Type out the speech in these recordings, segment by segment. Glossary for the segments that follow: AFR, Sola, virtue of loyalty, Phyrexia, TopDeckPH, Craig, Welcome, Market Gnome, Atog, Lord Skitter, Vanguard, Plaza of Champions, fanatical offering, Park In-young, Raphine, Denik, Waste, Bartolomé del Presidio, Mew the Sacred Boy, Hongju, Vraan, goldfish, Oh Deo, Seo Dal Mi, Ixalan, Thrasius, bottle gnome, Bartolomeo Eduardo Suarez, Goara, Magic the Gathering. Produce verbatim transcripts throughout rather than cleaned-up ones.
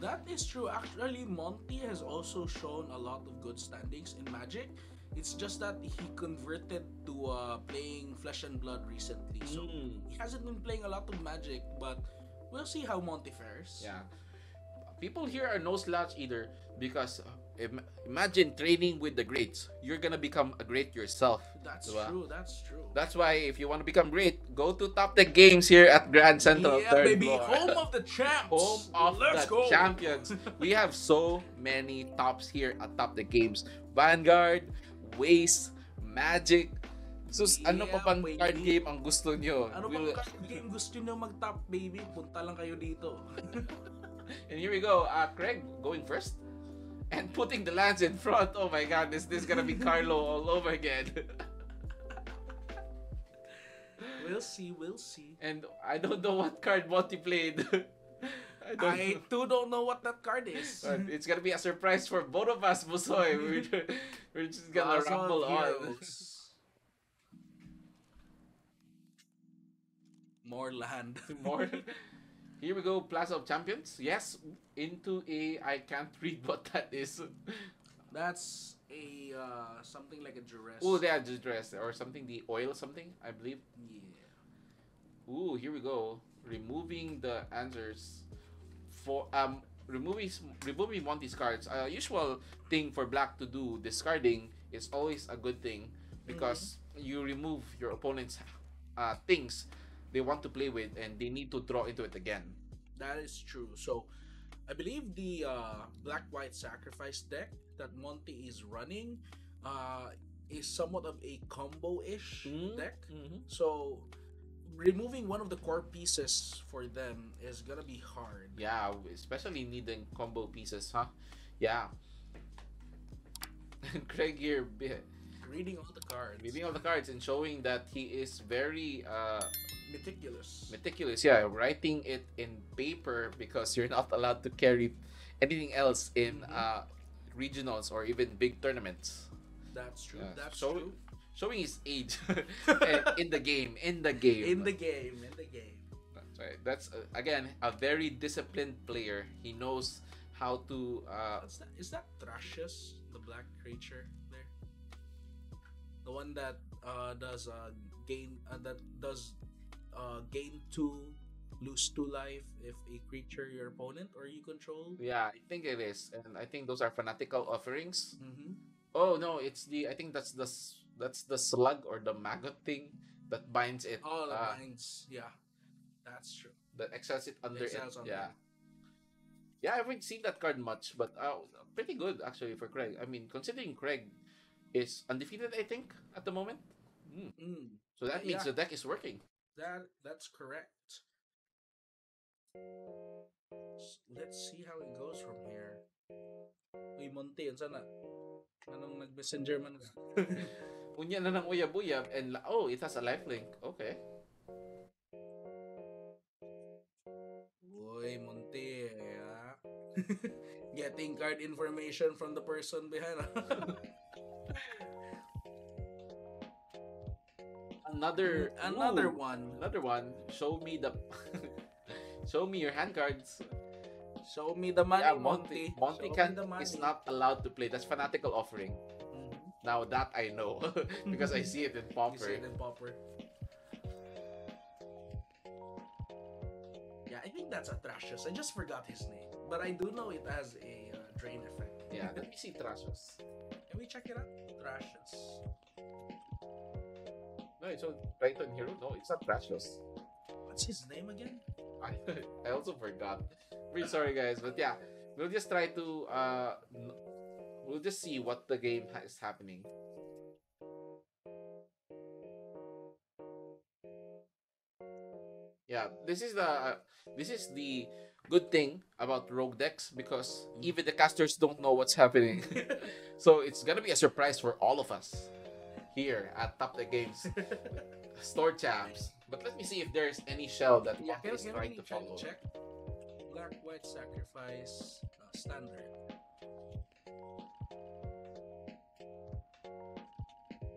That is true. Actually, Monty has also shown a lot of good standings in Magic. It's just that he converted to uh, playing Flesh and Blood recently. So mm. he hasn't been playing a lot of Magic, but we'll see how Monty fares. Yeah. People here are no slouch either, because im imagine training with the greats. You're gonna become a great yourself. That's right? True, that's true. That's why if you want to become great, go to Top the Games here at Grand Central. Yeah, third baby, floor. Home of the champs. Home of Let's the go. champions. We have so many tops here at Top the Games. Vanguard, Waste, Magic. Sus, yeah, ano pa pang baby. card game ang gusto nyo? Ano we'll... pang card game gusto nyo mag-top, baby? Punta lang kayo dito. And here we go, uh, Craig going first and putting the lands in front. Oh my god, is this gonna be Carlo all over again? We'll see, we'll see. And I don't know what card Monty played. I, don't I too don't know what that card is. But it's gonna be a surprise for both of us, Busoy. We're, we're just gonna rumble on. More land. More. Here we go, Plaza of Champions. Yes, into a... I can't read what that is. That's a... Uh, something like a duress. Oh, yeah, duress. Or something, the oil something, I believe. Yeah. Ooh, here we go. Removing the answers. For... um, Removing, removing Monty's cards. A uh, usual thing for black to do, discarding, is always a good thing. Because mm-hmm. you remove your opponent's uh, things they want to play with, and they need to draw into it again. That is true. So, I believe the uh, Black-White Sacrifice deck that Monty is running uh, is somewhat of a combo-ish mm-hmm. deck. Mm-hmm. So, removing one of the core pieces for them is gonna be hard. Yeah, especially needing combo pieces, huh? Yeah. Craig here, reading all the cards. Reading all the cards and showing that he is very... Uh, meticulous meticulous yeah, writing it in paper, because you're not allowed to carry anything else in mm-hmm. uh regionals or even big tournaments. That's true. Yeah. That's Show, true showing his age. in the game in the game in the game in the game that's right. That's uh, again, a very disciplined player. He knows how to uh is that, is that Thrasius, the black creature there, the one that uh does uh gain uh, that does Uh, gain two, lose two life if a creature your opponent or you control? Yeah, I think it is, and I think those are fanatical offerings. Mm-hmm. Oh no, it's the I think that's the that's the slug or the maggot thing that binds it. Oh, that uh, binds. Yeah, that's true. That exiles it under it. Under yeah, it. yeah. I haven't seen that card much, but uh, pretty good actually for Craig. I mean, considering Craig is undefeated, I think at the moment. Mm. Mm. So that means yeah. the deck is working. That that's correct. Let's see how it goes from here. Uy, Monty, sana. Anong nag-messenger man ka? Unya na ng uyab-uyab and oh, it has a lifelink. Okay. Uy, Monty. Yeah. Getting card information from the person behind. Another another ooh, one. Another one. Show me the show me your hand cards. Show me the money. Yeah, Monty. Monty, Monty can, the money. is not allowed to play. That's fanatical offering. Mm-hmm. Now that I know. Because I see it in Pauper. You see it in Pauper. Yeah, I think that's a Thrasius. I just forgot his name. But I do know it has a uh, drain effect. Yeah, let me see Thrasius. Can we check it out? Thrasius. No, it's not Triton Hero. No, it's not Thrasius. What's his name again? I, I also forgot. Pretty sorry, guys. But yeah, we'll just try to... Uh, we'll just see what the game ha is happening. Yeah, this is the... Uh, this is the good thing about rogue decks, because even the casters don't know what's happening. So it's gonna be a surprise for all of us here at Top the Games store champs. But let me see if there's any shell that yeah, Monty is trying to follow. Check. Black white sacrifice uh, standard.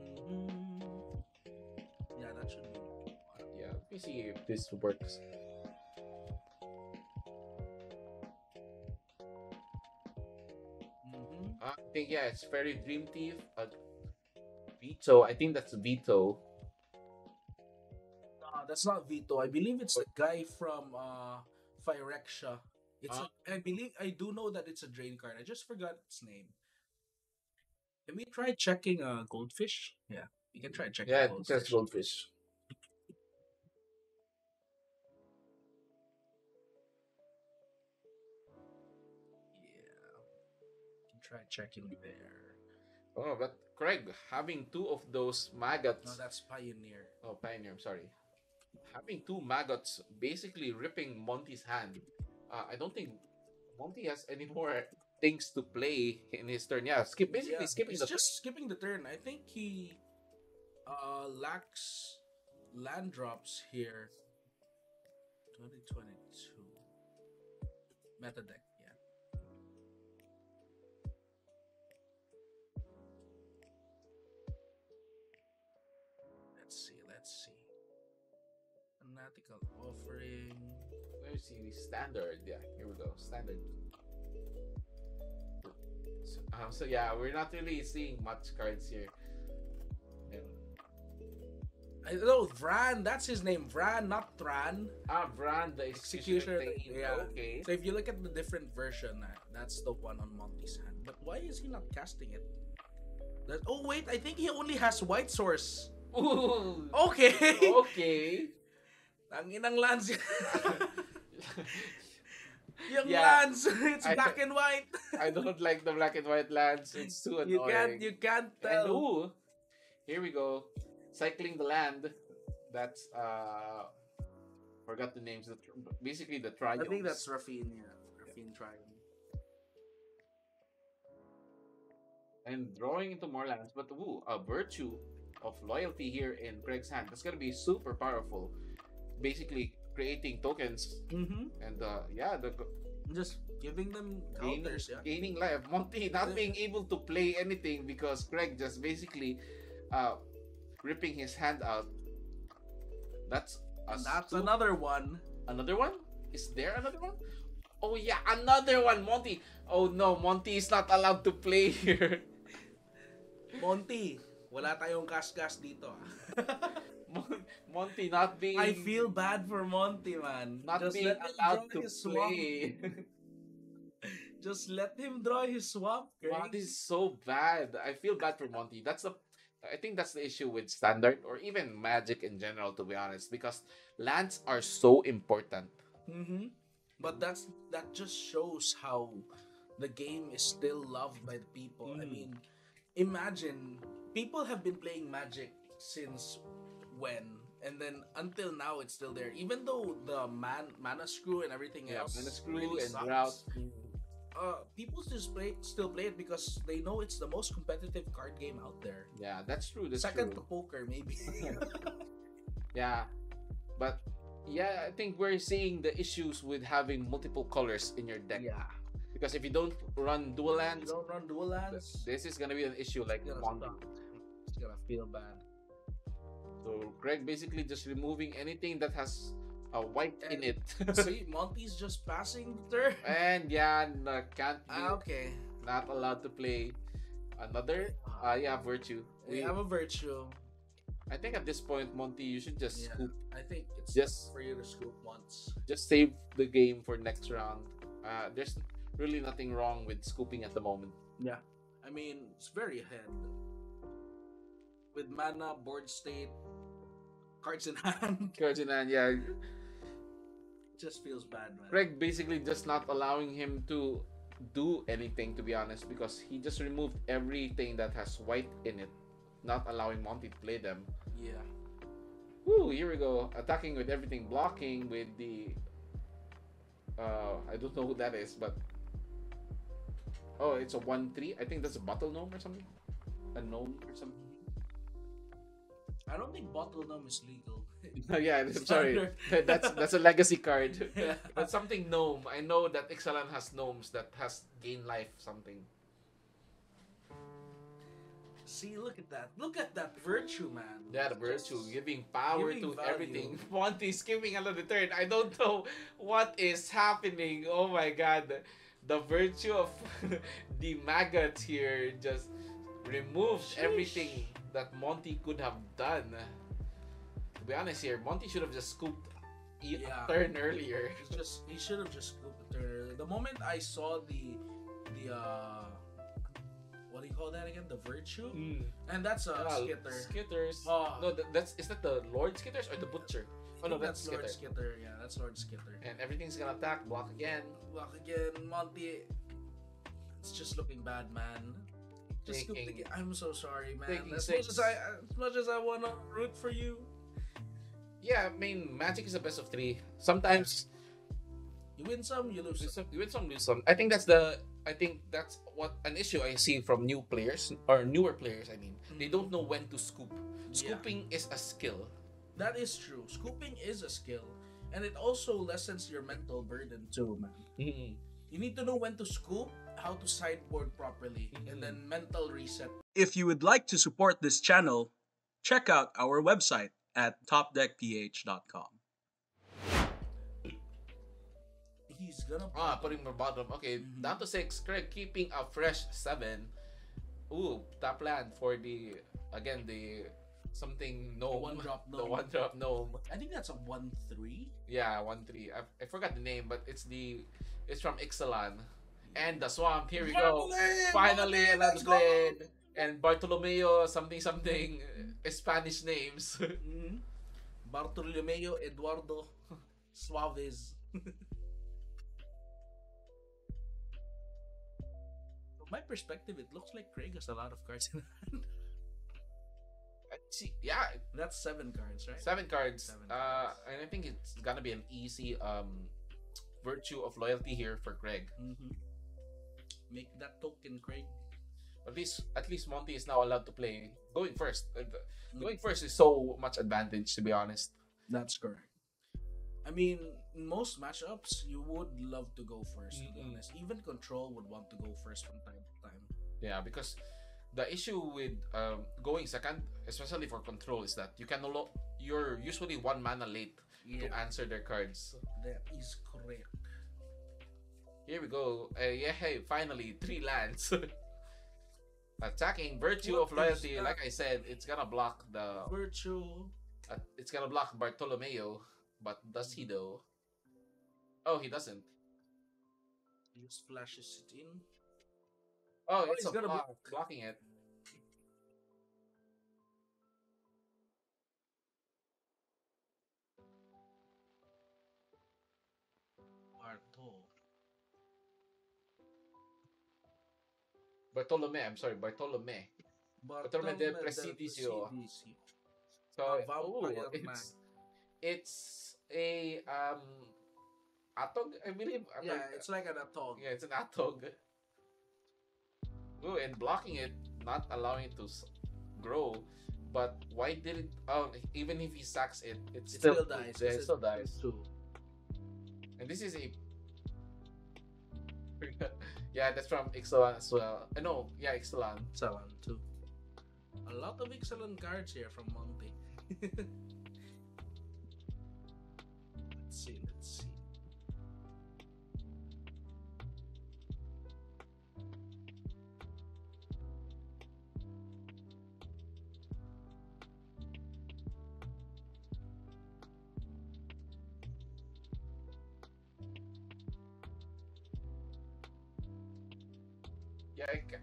Mm-hmm. Yeah, that should be. Yeah, let me see if this works. Mm-hmm. I think yeah, it's very Dream Thief. Uh, veto. I think that's Veto. Uh, that's not Veto. I believe it's the guy from uh, Phyrexia. It's uh, a, I believe I do know that it's a drain card. I just forgot its name. Can we try checking a uh, goldfish? Yeah, we can try checking. Yeah, goldfish. That's goldfish. Yeah, we can try checking there. Oh, but Craig, having two of those maggots. No, that's Pioneer. Oh, Pioneer. I'm sorry. Having two maggots basically ripping Monty's hand. Uh, I don't think Monty has any more things to play in his turn. Yeah, skip basically yeah, skipping the just skipping the turn. I think he uh, lacks land drops here. twenty twenty-two meta deck. Yeah. Let's see. Let's see. Fanatical offering. Let me see the standard. Yeah, here we go. Standard. So, um, so yeah, we're not really seeing much cards here. Yeah. I don't know, Vraan. That's his name. Vraan, not Tran. Ah, Vraan, the executioner. executioner yeah. Okay. So if you look at the different version, that's the one on Monty's hand. But why is he not casting it? That, oh wait, I think he only has white source. Ooh. Okay. Okay. Tanginang lands. Yung yeah, lands, it's I, black and white. I don't like the black and white lands. It's too annoying. You can't, you can't tell. And ooh, here we go. Cycling the land. That's uh, forgot the names. The basically the triumphs. I think that's Raphine. Yeah, Raphine yeah. Triumph. And drawing into more lands, but ooh, a virtue of loyalty here in Craig's hand. That's gonna be super powerful. Basically creating tokens mm-hmm. and uh yeah the just giving them gaining, counters, yeah. gaining life. Monty not being able to play anything because Craig just basically uh ripping his hand out. That's that's another one. Another one? Is there another one? Oh yeah, another one, Monty. Oh no, Monty is not allowed to play here. Monty, wala tayong gas-gas dito. Monty not being. I feel bad for Monty, man. Not Just being allowed to play. Just let him draw his swamp. Monty's so bad. I feel bad for Monty. That's the. I think that's the issue with standard or even Magic in general, to be honest, because lands are so important. Mm-hmm. But that's that just shows how the game is still loved by the people. Mm. I mean, imagine people have been playing Magic since. When and then until now it's still there, even though the man mana screw and everything yeah, else mana screw really and drought. Uh, people just play still play it because they know it's the most competitive card game out there. Yeah, that's true. That's second true. to poker, maybe. Yeah, but yeah, I think we're seeing the issues with having multiple colors in your deck. Yeah, because if you don't run dual lands, don't run dual lands. This is gonna be an issue like the Monty. It's gonna feel bad. So Craig basically just removing anything that has a white and in it. See, Monty's just passing the turn. And yeah, no, can't. Ah, okay. Not allowed to play another. Uh, yeah, virtue. We, we have a virtue. I think at this point, Monty, you should just yeah, scoop. I think it's just for you to scoop once. Just save the game for next round. Uh, there's really nothing wrong with scooping at the moment. Yeah, I mean it's very ahead. With mana, board state, cards in hand. Cards in hand, yeah. Just feels bad, man. Craig basically just not allowing him to do anything, to be honest, because he just removed everything that has white in it, not allowing Monty to play them. Yeah. Woo, here we go. Attacking with everything, blocking with the... Uh, I don't know who that is, but... Oh, it's a one three. I think that's a bottle gnome or something. A gnome or something. I don't think bottle gnome is legal. No, yeah, I'm sorry. That's that's a legacy card. Yeah. But something gnome. I know that Ixalan has gnomes that has gain life something. See, look at that. Look at that virtue, man. That virtue, giving power giving to value. Everything. Monty's giving another turn. I don't know what is happening. Oh my god. The virtue of the maggot here just removes Sheesh. everything that Monty could have done. To be honest here, Monty should have just scooped a yeah. turn earlier. He just he should have just scooped a turn earlier. The moment I saw the the uh what do you call that again? The virtue? Mm. And that's a uh, Skitter. Skitters. Oh. No, that, that's is that the Lord Skitters or the Butcher? Oh no, that's, that's Lord Skitter. Skitter. Yeah, that's Lord Skitter. And everything's gonna attack. Block again. Block again. Monty. It's just looking bad, man. Just scoop the game. I'm so sorry, man. As much as I, as much as I wanna root for you. Yeah, I mean, Magic is the best of three. Sometimes you win some, you lose some. You win some, lose some. I think that's the. I think that's what an issue I see from new players or newer players. I mean, mm-hmm. they don't know when to scoop. Scooping yeah. is a skill. That is true. Scooping is a skill, and it also lessens your mental burden too, man. Mm-hmm. You need to know when to scoop, how to sideboard properly, and then mental reset. If you would like to support this channel, check out our website at top deck p h dot com. He's gonna ah, putting more bottom. Okay, mm-hmm. down to six. Craig keeping a fresh seven. Ooh, top land for the again the something gnome. The one drop gnome. The one drop gnome. I think that's a one three. Yeah, one three. I, I forgot the name, but it's the it's from Ixalan. And the swamp, here we go. Finally, let's go. And Bartolomeo, something, something, Spanish names. Mm-hmm. Bartolomeo Eduardo Suarez. From my perspective, it looks like Craig has a lot of cards in hand. See, yeah, that's seven cards, right? Seven cards. Seven cards. Uh, and I think it's gonna be an easy um, virtue of loyalty here for Craig. Mm-hmm. Make that token, Craig. At least, at least Monty is now allowed to play going first. Going first is so much advantage, to be honest. That's correct. I mean, in most matchups, you would love to go first. Mm-hmm. To be honest, even control would want to go first from time to time. Yeah, because the issue with um, going second, especially for control, is that you can no you're usually one mana late yeah. to answer their cards. That is correct. Here we go. Uh, yeah, hey, finally, three lands. Attacking Virtue what of Loyalty. Like I said, it's gonna block the... Virtue. Uh, it's gonna block Bartolomeo. But does he though? Oh, he doesn't. He just flashes it in. Oh, oh it's a gonna block. Be blocking it. Bartolomé, I'm sorry, Bartolomé. Bartolomé del Presidio. So, ooh, it's, it's a um, Atog, I believe. I'm yeah, like, it's like an Atog. Yeah, it's an Atog. Ooh, and blocking it, not allowing it to grow. But why did it? Oh, even if he sacks it, it still, still dies. It, it still dies. Too. And this is a. Yeah, that's from Ixalan as well. Uh, no, yeah, Ixalan. Ixalan too. A lot of Ixalan cards here from Monty. Let's see, let's see.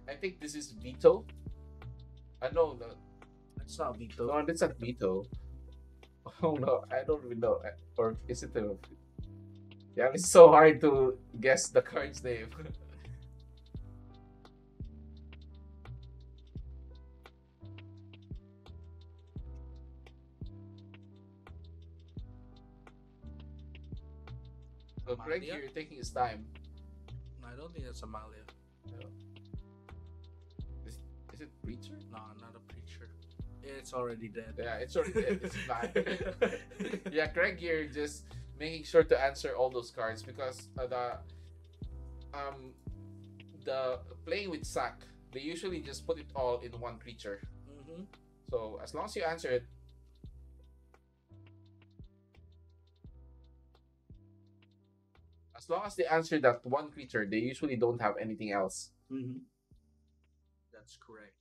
I think this is Vito. I uh, know no. That's not Vito. No, that's not Vito. Oh no, I don't even know. I, or is it a... Yeah, it's so hard to guess the card's name. So Greg, you're taking his time. No, I don't think that's Amalia. No. Is it preacher? No, not a preacher. It's already dead. Yeah, it's already dead. It's not. Yeah, Craig here just making sure to answer all those cards because uh, the um the playing with sack, they usually just put it all in one creature. Mm-hmm. So as long as you answer it. As long as they answer that one creature, they usually don't have anything else. Mm-hmm. That's correct.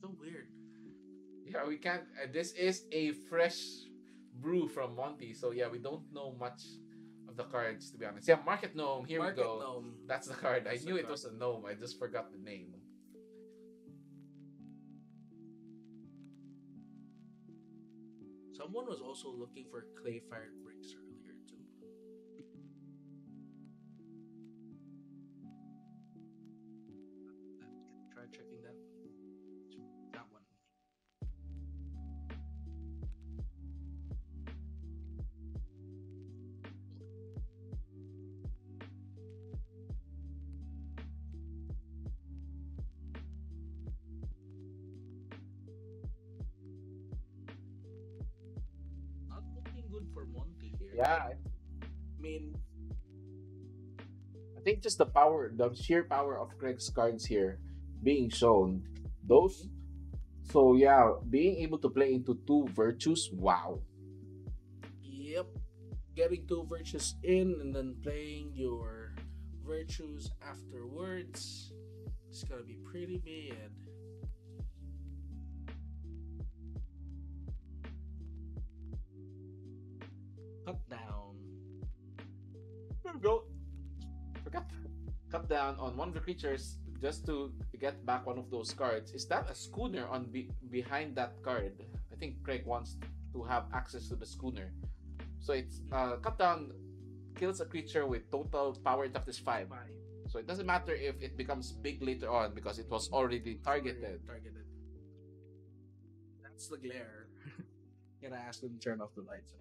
So weird. Yeah, we can't. Uh, this is a fresh brew from Monty, so yeah, we don't know much of the cards, to be honest. Yeah, Market Gnome. Here Market we go. Gnome. That's the card. That's I knew it card. was a gnome. I just forgot the name. Someone was also looking for clay-fired bricks earlier too. Try checking that. That one. Not looking good for Monty here. Yeah, I mean, I think just the power, the sheer power of Craig's cards here being shown. Those. So yeah, being able to play into two virtues, wow. Yep, getting two virtues in and then playing your virtues afterwards. It's gonna be pretty bad. Cut down. There we go. Forgot. Cut down on one of the creatures. Just to get back one of those cards. Is that a schooner on be behind that card? I think Craig wants to have access to the schooner. So it's uh, cut down, kills a creature with total power toughness five. five. So it doesn't matter if it becomes big later on because it was already targeted. Targeted. That's the glare. Gonna ask them to turn off the lights.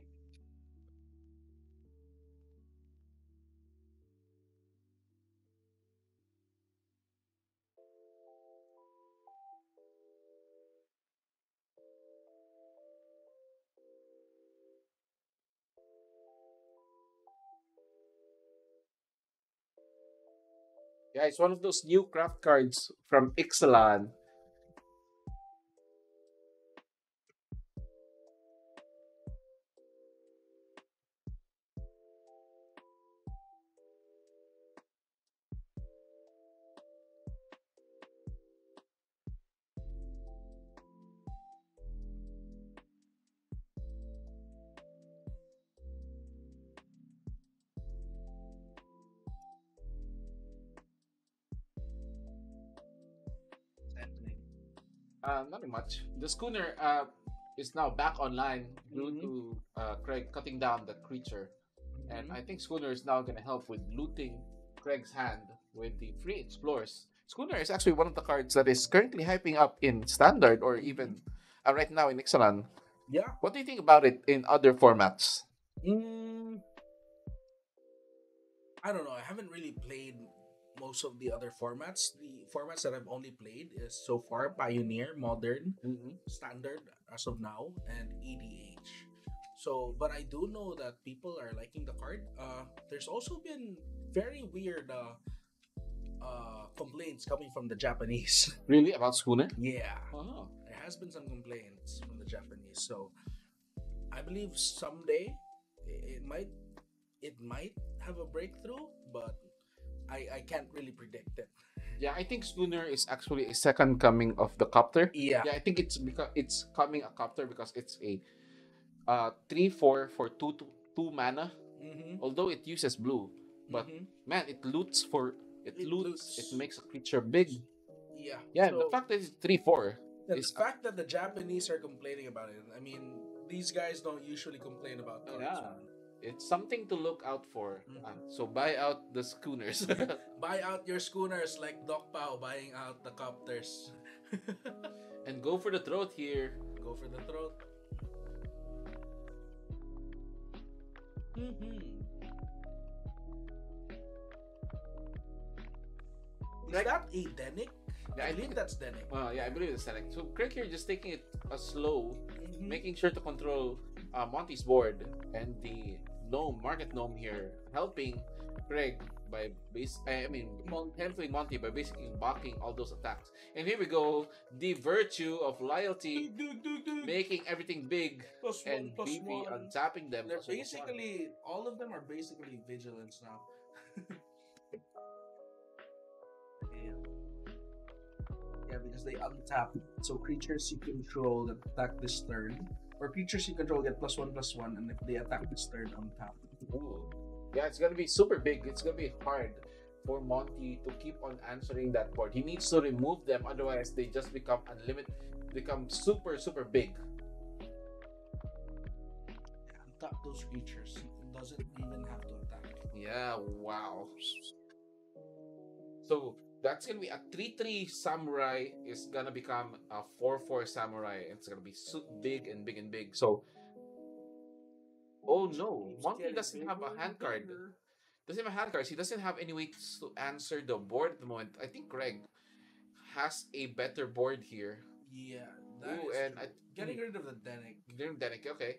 Yeah, it's one of those new craft cards from Ixalan. Uh, nothing much. The schooner uh, is now back online due mm-hmm. to uh, Craig cutting down the creature. Mm-hmm. And I think Schooner is now going to help with looting Craig's hand with the free explorers. Schooner is actually one of the cards that is currently hyping up in Standard or even uh, right now in Ixalan. Yeah. What do you think about it in other formats? Mm, I don't know. I haven't really played most of the other formats. The formats that I've only played is so far Pioneer, Modern, mm-hmm. Standard as of now, and E D H. So, but I do know that people are liking the card. Uh, there's also been very weird uh, uh, complaints coming from the Japanese. Really? About Schooner? Yeah. Oh. There has been some complaints from the Japanese. So, I believe someday it might, it might have a breakthrough, but I, I can't really predict it. Yeah, I think Schooner is actually a second coming of the copter. Yeah. Yeah, I think it's because it's coming a copter because it's a uh three four for two two, two mana. Mm-hmm. Although it uses blue. But mm-hmm. man, it loots for it, it loots, loots, it makes a creature big. Yeah. Yeah, so the fact that it's three four. The fact that the Japanese are complaining about it. I mean, these guys don't usually complain about cards. Yeah. It's something to look out for. Mm-hmm. uh, so buy out the schooners. Buy out your schooners like Doc Pao buying out the copters. And go for the throat here. Go for the throat. Mm-hmm. Is next, that a Denik? Yeah, I believe that's Denik. Uh, yeah, I believe it's Denik. So Craig here just taking it uh, slow, mm-hmm. making sure to control uh, Monty's board, and the gnome, Market Gnome here, helping Craig by base. I mean, handling Monty by basically blocking all those attacks. And here we go, the virtue of loyalty, do, do, do, do. making everything big plus and one, beefy, one. untapping them. They're basically one. all of them are basically vigilance now. Yeah, because they untap, so creatures you control that attack this turn, or creatures you control get plus one plus one, and if they attack this turn, untap. Ooh. Yeah, it's gonna be super big. It's gonna be hard for Monty to keep on answering that board. He needs to remove them, otherwise they just become unlimited, become super super big. Yeah, untap those creatures. It doesn't even have to attack. Yeah, wow. So that's gonna be a three three samurai is gonna become a four four samurai. It's gonna be so big and big and big. So, oh no, Monty doesn't have a hand card. Doesn't have a hand card. He doesn't have any way to answer the board at the moment. I think Craig has a better board here. Yeah, that Ooh, is and I, getting rid of the Denik. Getting rid of Denik, okay.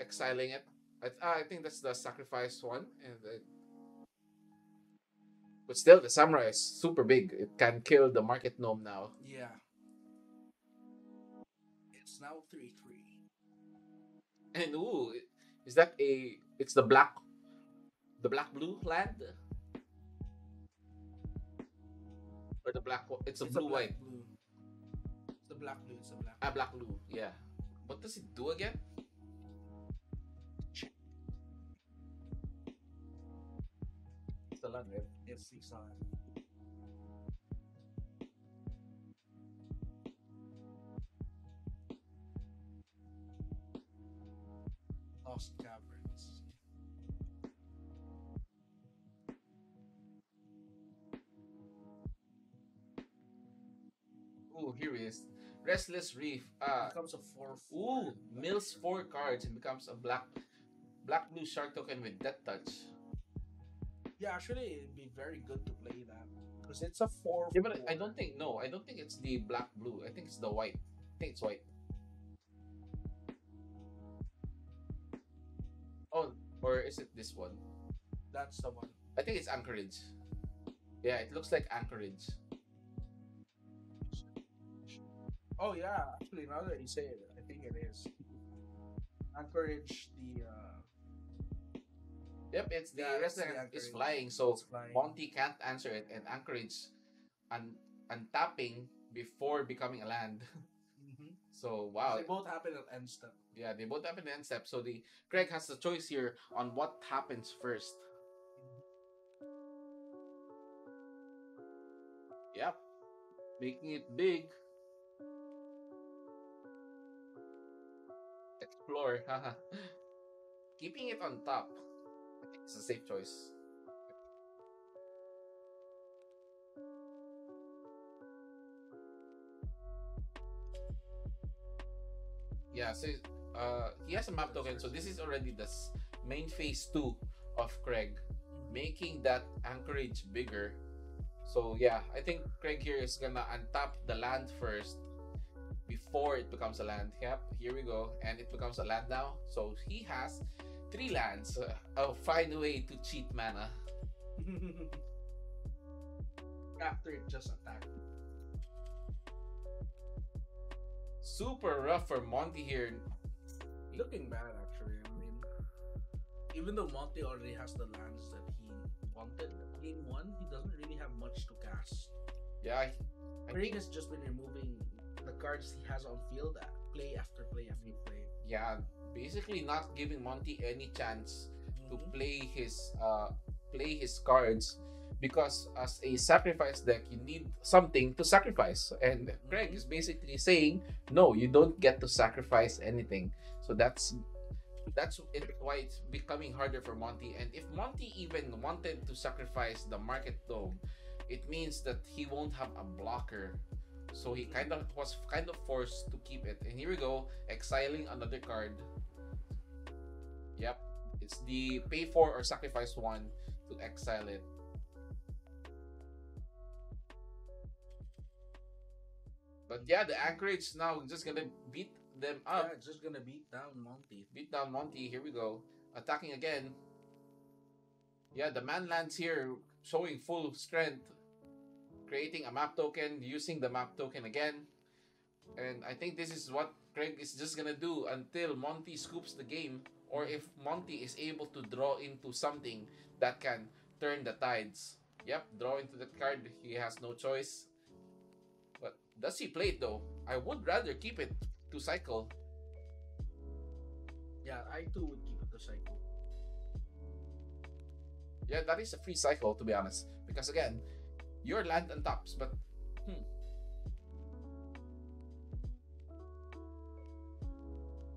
Exiling it. I, ah, I think that's the sacrifice one. And the, But still, the samurai is super big. It can kill the Market Gnome now. Yeah. It's now three three. And ooh, is that a? It's the black, the black blue land, or the black? It's a it's blue a white. Blue. It's the black blue. It's a black. Ah, black blue. Yeah. What does it do again? The land, right? It's Ixalan. Lost Caverns. Oh, here he is. Restless Reef. Uh, becomes a four four. Ooh, mills four cards and becomes a black, black blue shark token with Death Touch. Yeah, actually, it'd be very good to play that because it's a four. Yeah, but I don't think no, I don't think it's the black blue. I think it's the white. I think it's white. Oh, or is it this one? That's the one. I think it's Anchorage. Yeah, it looks like Anchorage. Oh yeah, actually, now that you say it, I think it is Anchorage. The. Uh... Yep, it's the yeah, restaurant is flying, so flying. Monty can't answer it, and Anchorage un untapping before becoming a land. Mm-hmm. So wow, they both happen at end step. Yeah, they both happen at end step. So the Craig has the choice here on what happens first. Mm-hmm. Yep, making it big. Explore, haha. Keeping it on top. It's a safe choice. Yeah, so uh, he has a map token, so this is already the main phase two of Craig, making that Anchorage bigger. So yeah, I think Craig here is gonna untap the land first before it becomes a land. Yep, here we go, and it becomes a land now. So he has three lands. Uh, I'll find a way to cheat mana. After it just attacked. Super rough for Monty here. Looking bad, actually. I mean, even though Monty already has the lands that he wanted in one, he doesn't really have much to cast. Yeah. Craig has just been removing the cards he has on field at play after play after play. Yeah. Basically, not giving Monty any chance mm-hmm. to play his uh, play his cards, because as a sacrifice deck, you need something to sacrifice. And mm-hmm. Craig is basically saying, no, you don't get to sacrifice anything. So that's that's it, why it's becoming harder for Monty. And if Monty even wanted to sacrifice the Market Gnome, it means that he won't have a blocker. So he kind of was kind of forced to keep it. And here we go, exiling another card. Yep, it's the pay for or sacrifice one to exile it. But yeah, the Anchorage now just gonna beat them up. Yeah, just gonna beat down Monty. Beat down Monty. Here we go. Attacking again. Yeah, the man lands here, showing full strength, creating a map token, using the map token again. And I think this is what Craig is just gonna do until Monty scoops the game, or if Monty is able to draw into something that can turn the tides. Yep, draw into the card. He has no choice. But does he play it though? I would rather keep it to cycle. Yeah, I too would keep it to cycle. Yeah, that is a free cycle, to be honest. Because again, your land and tops, but hmm.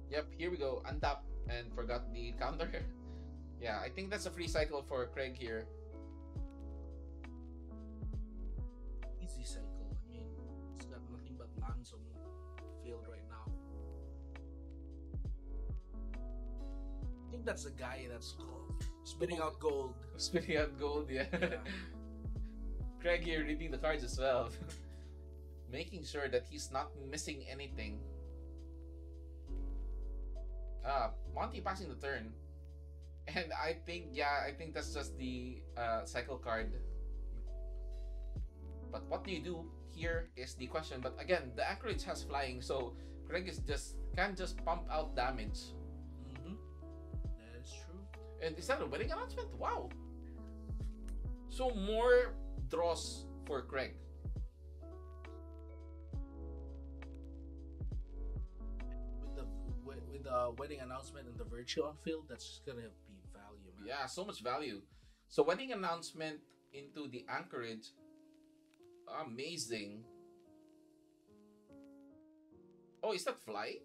Yep, here we go. Untap and forgot the counter. Yeah, I think that's a free cycle for Craig here. Easy cycle. I mean, it's got nothing but lands on the field right now. I think that's the guy that's called spitting out gold. Spitting out gold, yeah. yeah. Craig here reading the cards as well, making sure that he's not missing anything. Uh, Monty passing the turn, and I think yeah, I think that's just the uh, cycle card. But what do you do here is the question. But again, the Anchorage has flying, so Craig is just can just pump out damage. Mm-hmm. That is true. And is that a winning announcement? Wow. So more draws for Craig. With the wedding announcement and the virtue on field, that's just gonna be value, man. Yeah, so much value. So wedding announcement into the Anchorage, amazing. Oh, is that flying?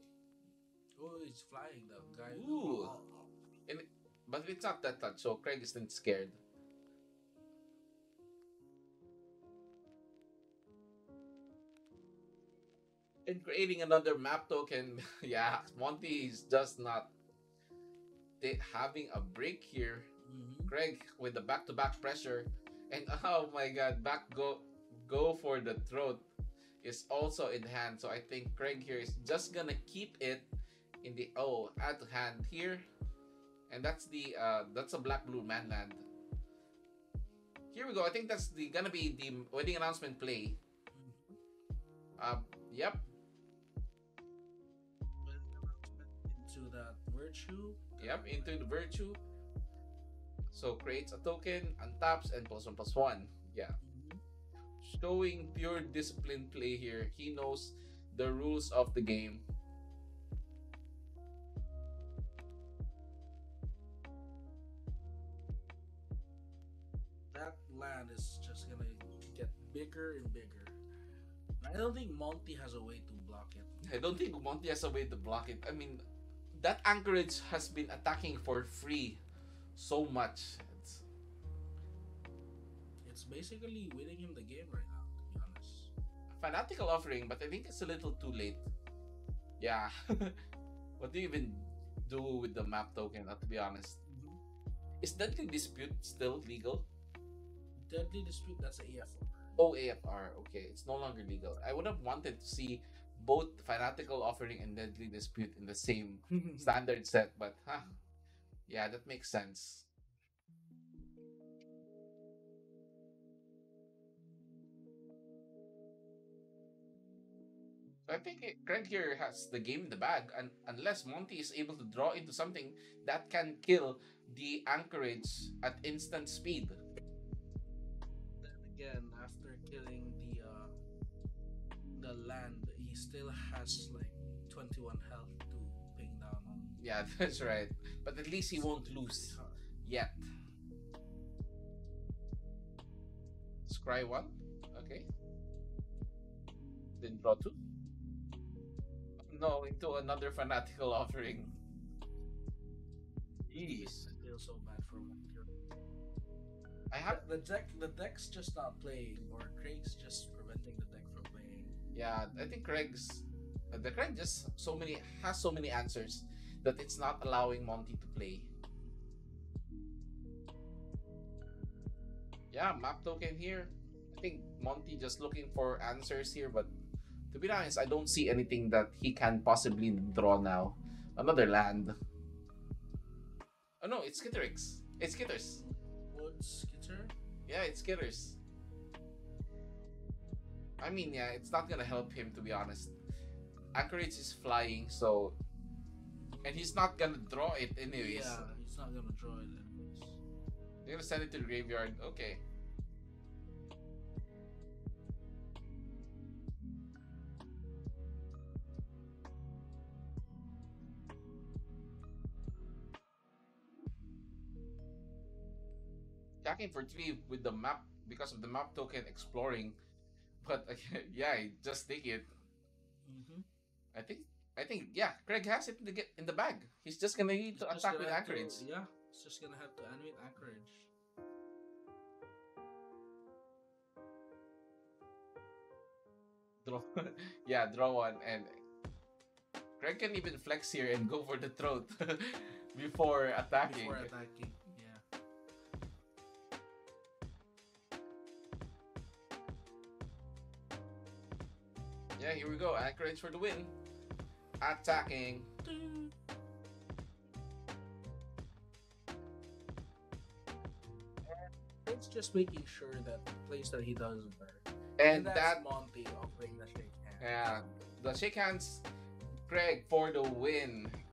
Oh, it's flying, that guy. Ooh. Oh, oh, oh. And it, but it's not that touch, so Craig isn't scared. And creating another map token. Yeah, Monty is just not having a break here. Mm-hmm. Craig with the back-to-back pressure, and oh my God, back go go for the throat is also in hand. So I think Craig here is just gonna keep it in the oh at hand here, and that's the uh, that's a black-blue manland. Here we go. I think that's the gonna be the wedding announcement play. Uh, yep. Into that virtue. Yep, into the virtue. So creates a token, untaps, and plus one plus one. Yeah. Mm-hmm. Showing pure discipline play here. He knows the rules of the game. That land is just gonna get bigger and bigger. I don't think Monty has a way to block it. I don't think Monty has a way to block it. I mean, that Anchorage has been attacking for free so much. It's, it's basically winning him the game right now, to be honest. Fanatical offering, but I think it's a little too late. Yeah. What do you even do with the map token, to be honest? Mm-hmm. Is Deadly Dispute still legal? Deadly Dispute, that's an A F R. Oh, A F R. Okay, it's no longer legal. I would have wanted to see both Fanatical Offering and Deadly Dispute in the same standard set, but huh, yeah, that makes sense. So I think Craig here has the game in the bag, and unless Monty is able to draw into something that can kill the Anchorage at instant speed. Again, after killing the uh, the land, he still has like twenty-one health to ping down on. Yeah, that's right. But at least he won't lose yet. Scry one, okay. Then draw two. No, into another fanatical offering. Jeez, I feel so bad for one turn. I have the deck. The deck's just not playing, or Craig's just preventing the deck from playing. Yeah, I think Craig's the Craig just so many has so many answers that it's not allowing Monty to play. Yeah, map token here. I think Monty just looking for answers here, but To be honest, I don't see anything that he can possibly draw now. Another land. Oh no, it's Skitterix. It's Skitters. What, Skitter? Yeah, it's Skitters. I mean, yeah, it's not gonna help him, to be honest. Anchorage is flying, so... And he's not gonna draw it anyways. Yeah, he's not gonna draw it anyways. They're gonna send it to the graveyard. Okay. Attacking for three with the map because of the map token exploring, but uh, yeah, just take it. Mm-hmm. I think, I think, yeah, Craig has it in the in the bag. He's just gonna need to attack with Anchorage. To, yeah, he's just gonna have to animate Anchorage. Draw, yeah, draw one, and Craig can even flex here and go for the throat before attacking. Before attacking. Yeah, here we go. Anchorage for the win. Attacking. It's just making sure that the place that he does is there. And, and that's that Monty offering the shake hand. Yeah, the shake hands. Craig for the win.